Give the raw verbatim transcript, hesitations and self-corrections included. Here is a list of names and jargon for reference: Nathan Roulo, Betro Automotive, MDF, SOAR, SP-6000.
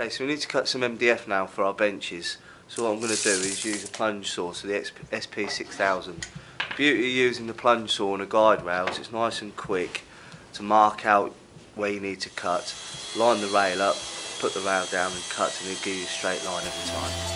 Okay, so we need to cut some M D F now for our benches. So what I'm going to do is use a plunge saw, so the S P six thousand. The beauty of using the plunge saw and a guide rail is it's nice and quick to mark out where you need to cut, line the rail up, put the rail down and cut, and it'll give you a straight line every time.